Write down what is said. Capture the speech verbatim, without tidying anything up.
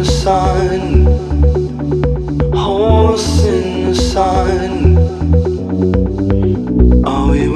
the sun, horse in the sun. Are we